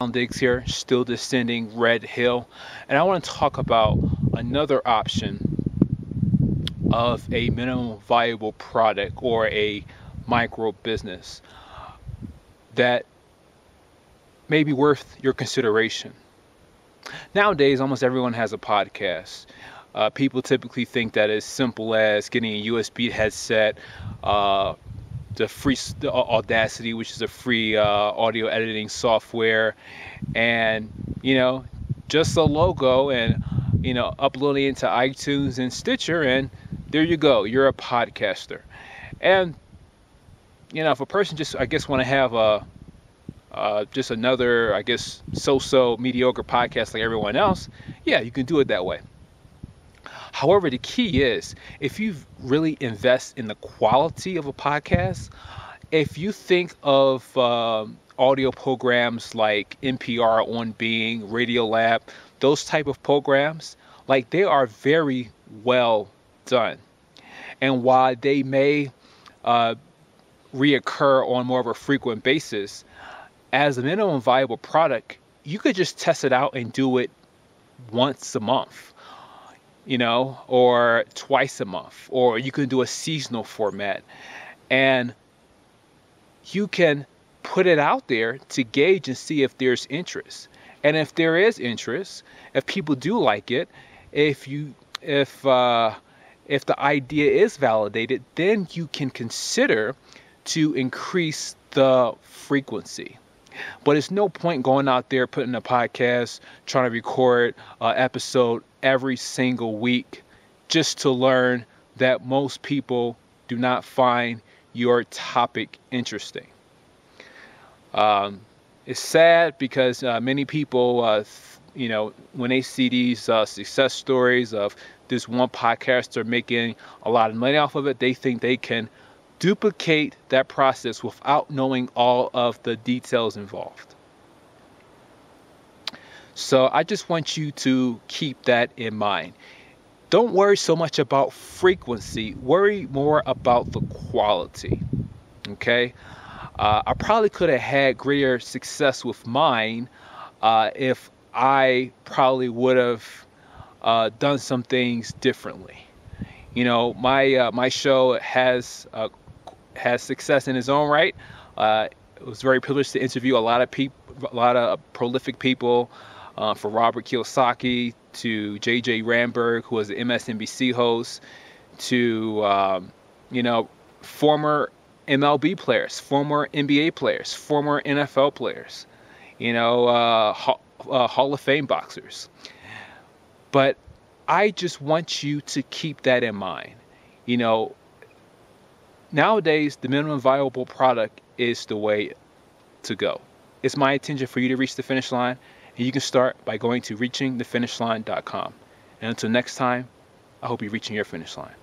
Kallen Diggs here, still descending Red Hill, and I want to talk about another option of a minimum viable product or a micro business that may be worth your consideration. Nowadays, almost everyone has a podcast. People typically think that it's simple as getting a USB headset, the Audacity, which is a free audio editing software, and just a logo, and uploading it to iTunes and Stitcher, and there you go, you're a podcaster. And if a person just want to have a just another so-so mediocre podcast like everyone else, yeah, you can do it that way. However, the key is, if you really invest in the quality of a podcast, if you think of audio programs like NPR, On Being, Radio Lab, those type of programs, like, they are very well done. And while they may reoccur on more of a frequent basis, as a minimum viable product, you could just test it out and do it once a month, or twice a month, or you can do a seasonal format, and you can put it out there to gauge and see if there's interest. And if there is interest, if people do like it, if the idea is validated, then you can consider to increase the frequency. But it's no point going out there, putting a podcast, trying to record an episode every single week, just to learn that most people do not find your topic interesting. It's sad because many people, when they see these success stories of this one podcaster making a lot of money off of it, they think they can duplicate that process without knowing all of the details involved. So I just want you to keep that in mind. Don't worry so much about frequency, worry more about the quality. Okay? I probably could have had greater success with mine if I probably would have done some things differently. My show has success in its own right. I was very privileged to interview a lot of prolific people, from Robert Kiyosaki to JJ Ramberg, who was an MSNBC host, to former MLB players, former NBA players, former NFL players, Hall of Fame boxers. But I just want you to keep that in mind. Nowadays, the minimum viable product is the way to go. It's my intention for you to reach the finish line, and you can start by going to reachingthefinishline.com. And until next time, I hope you're reaching your finish line.